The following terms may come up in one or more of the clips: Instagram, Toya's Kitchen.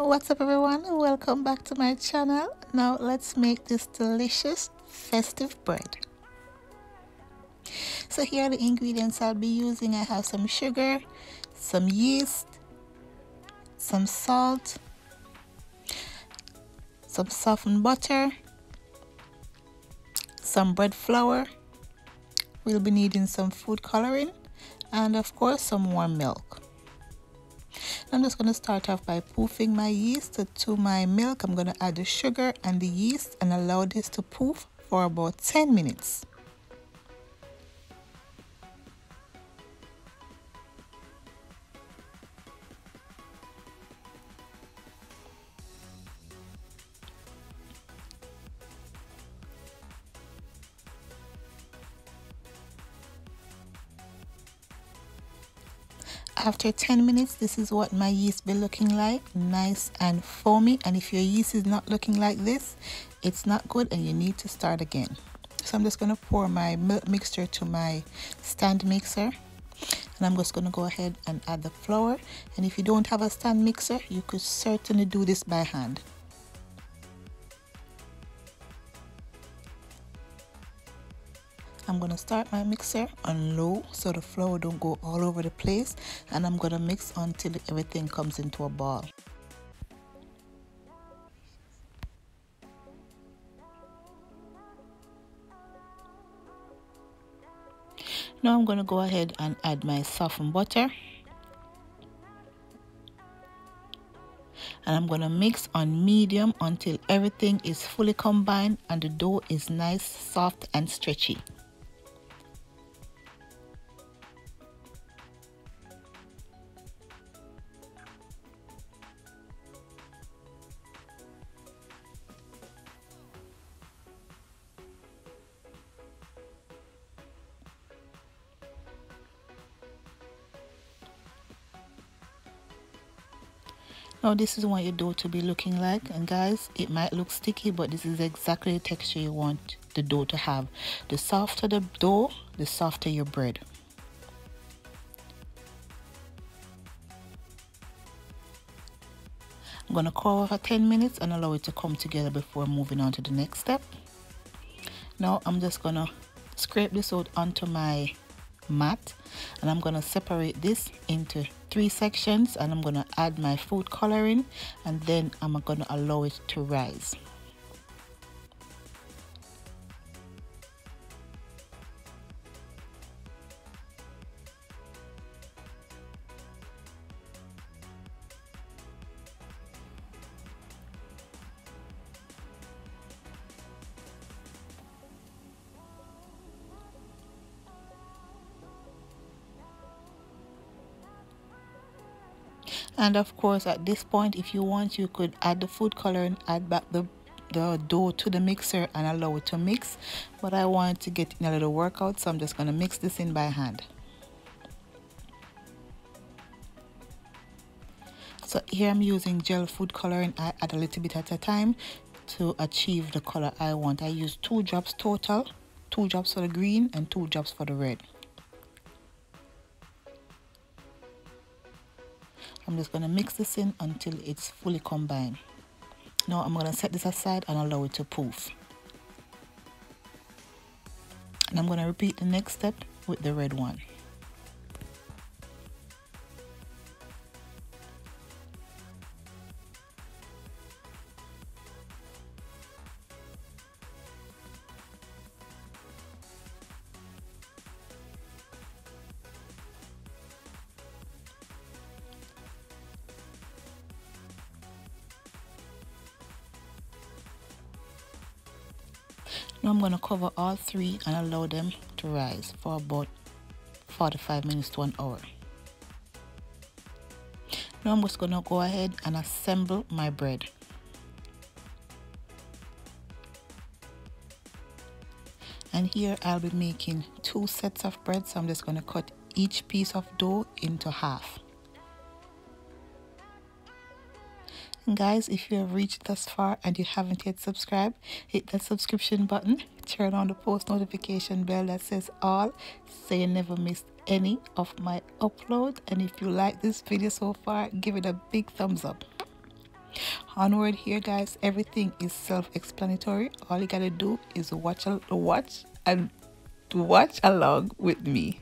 What's up everyone, welcome back to my channel. Now let's make this delicious festive bread. So here are the ingredients I'll be using. I have some sugar, some yeast, some salt, some softened butter, some bread flour. We'll be needing some food coloring and of course some warm milk. I'm just going to start off by poofing my yeast to my milk. I'm going to add the sugar and the yeast and allow this to poof for about 10 minutes. After 10 minutes, this is what my yeast be looking like, nice and foamy. And if your yeast is not looking like this, it's not good and you need to start again. So I'm just going to pour my milk mixture to my stand mixer. And I'm just going to go ahead and add the flour. And if you don't have a stand mixer, you could certainly do this by hand. I'm going to start my mixer on low so the flour don't go all over the place, and I'm going to mix until everything comes into a ball. Now I'm going to go ahead and add my softened butter, and I'm going to mix on medium until everything is fully combined and the dough is nice, soft and stretchy. Now this is what your dough to be looking like, and guys, it might look sticky, but this is exactly the texture you want the dough to have. The softer the dough, the softer your bread. I'm going to cover for 10 minutes and allow it to come together before moving on to the next step. Now I'm just going to scrape this out onto my mat, and I'm going to separate this into three sections, and I'm going to add my food coloring, and then I'm going to allow it to rise. And of course, at this point, if you want, you could add the food coloring, add back the dough to the mixer and allow it to mix. But I want to get in a little workout, so I'm just going to mix this in by hand. So here I'm using gel food coloring. I add a little bit at a time to achieve the color I want. I use 2 drops total, 2 drops for the green and 2 drops for the red. I'm just going to mix this in until it's fully combined. Now I'm going to set this aside and allow it to poof. And I'm going to repeat the next step with the red one. Now I'm going to cover all 3 and allow them to rise for about 45 minutes to an hour. Now I'm just going to go ahead and assemble my bread. And here I'll be making 2 sets of bread, so I'm just going to cut each piece of dough into half. Guys, if you have reached thus far and you haven't yet subscribed, hit that subscription button, turn on the post notification bell that says all, so you never miss any of my upload. And if you like this video so far, give it a big thumbs up. onward here, guys. Everything is self-explanatory. All you gotta do is watch along with me.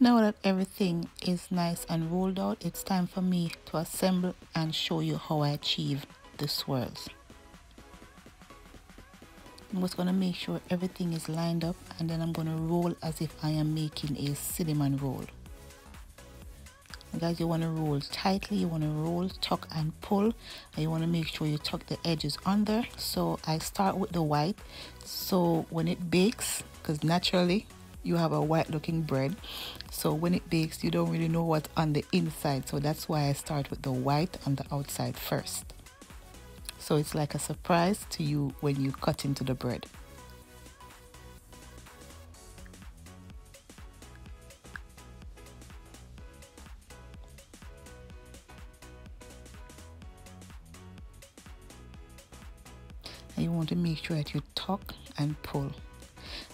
Now that everything is nice and rolled out, it's time for me to assemble and show you how I achieve the swirls. I'm just going to make sure everything is lined up, and then I'm going to roll as if I am making a cinnamon roll. And guys, you want to roll tightly, you want to roll, tuck and pull, and you want to make sure you tuck the edges under. So I start with the white, so when it bakes, because naturally you have a white looking bread, so when it bakes you don't really know what's on the inside, so that's why I start with the white on the outside first, so it's like a surprise to you when you cut into the bread. And you want to make sure that you tuck and pull.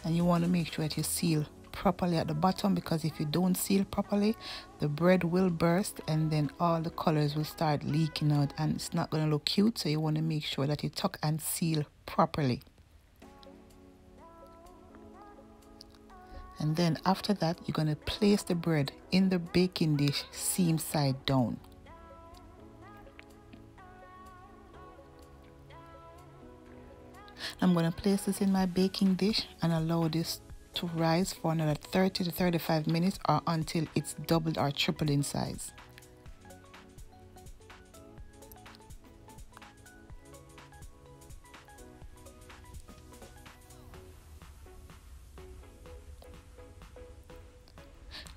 And you want to make sure that you seal properly at the bottom, because if you don't seal properly, the bread will burst and then all the colors will start leaking out and it's not going to look cute. So you want to make sure that you tuck and seal properly. And then after that, you're going to place the bread in the baking dish seam side down. I'm going to place this in my baking dish and allow this to rise for another 30 to 35 minutes or until it's doubled or tripled in size.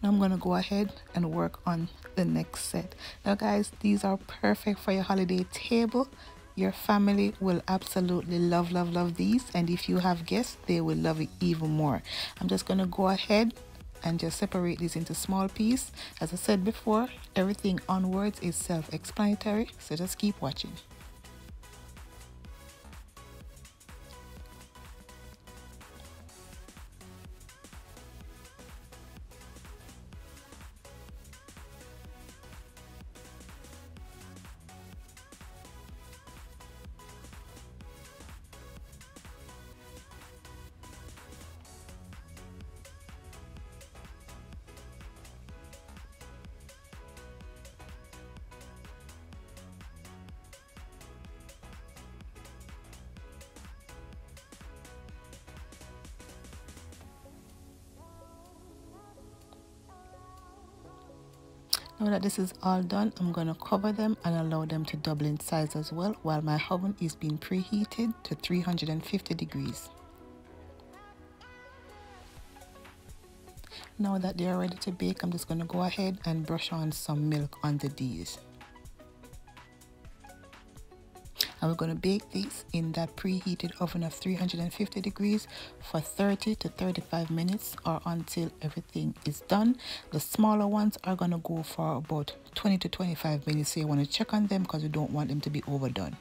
Now I'm going to go ahead and work on the next set. Now guys, these are perfect for your holiday table. Your family will absolutely love, love, love these. And if you have guests, they will love it even more. I'm just going to go ahead and just separate these into small pieces. As I said before, everything onwards is self-explanatory, so just keep watching. Now that this is all done, I'm going to cover them and allow them to double in size as well, while my oven is being preheated to 350 degrees. Now that they are ready to bake, I'm just going to go ahead and brush on some milk under these. and we're going to bake these in that preheated oven of 350 degrees for 30 to 35 minutes or until everything is done. The smaller ones are going to go for about 20 to 25 minutes, so you want to check on them because you don't want them to be overdone.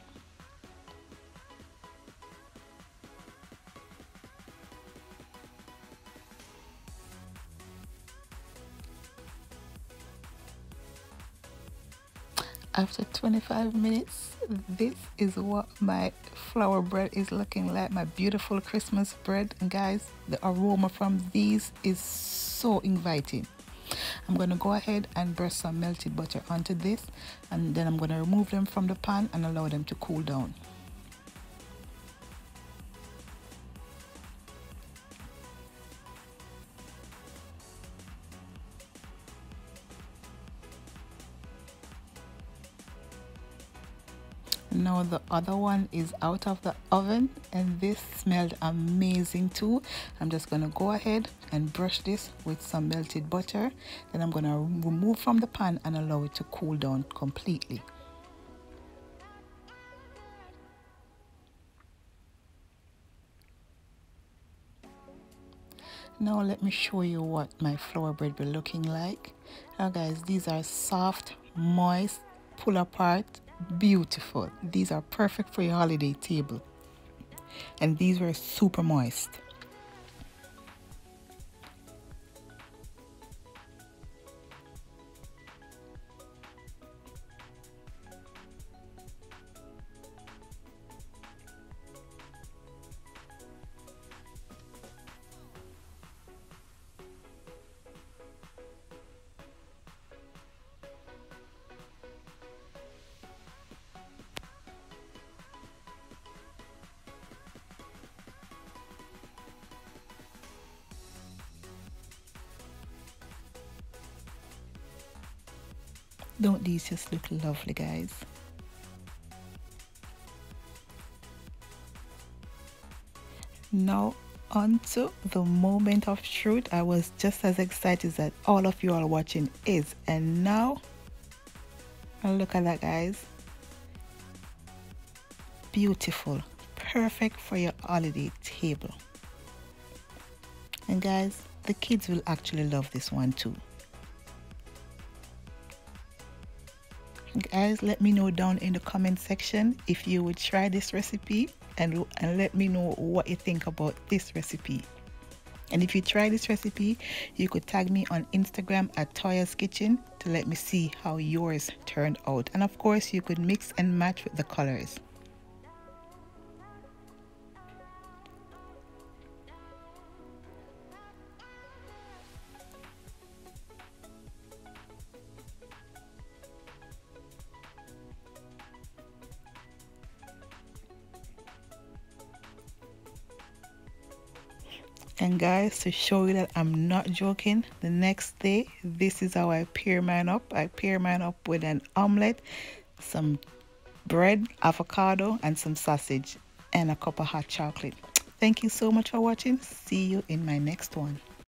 After 25 minutes, this is what my flour bread is looking like, my beautiful Christmas bread. And guys, the aroma from these is so inviting. I'm going to go ahead and brush some melted butter onto this, and then I'm going to remove them from the pan and allow them to cool down. Now the other one is out of the oven, and this smelled amazing too. I'm just gonna go ahead and brush this with some melted butter, then I'm gonna remove from the pan and allow it to cool down completely. Now let me show you what my flour bread will be looking like. Now guys, these are soft, moist, pull apart, beautiful. These are perfect for your holiday table, and these were super moist. Don't these just look lovely, guys? Now onto the moment of truth. I was just as excited as all of you all watching is, and now look at that, guys. Beautiful, perfect for your holiday table. And guys, the kids will actually love this one too. Guys, let me know down in the comment section if you would try this recipe, and let me know what you think about this recipe. And if you try this recipe, you could tag me on Instagram at Toya's Kitchen to let me see how yours turned out. And of course, you could mix and match with the colors. And guys, to show you that I'm not joking, the next day, this is how I pair mine up. I pair mine up with an omelette, some bread, avocado, and some sausage, and a cup of hot chocolate. Thank you so much for watching. See you in my next one.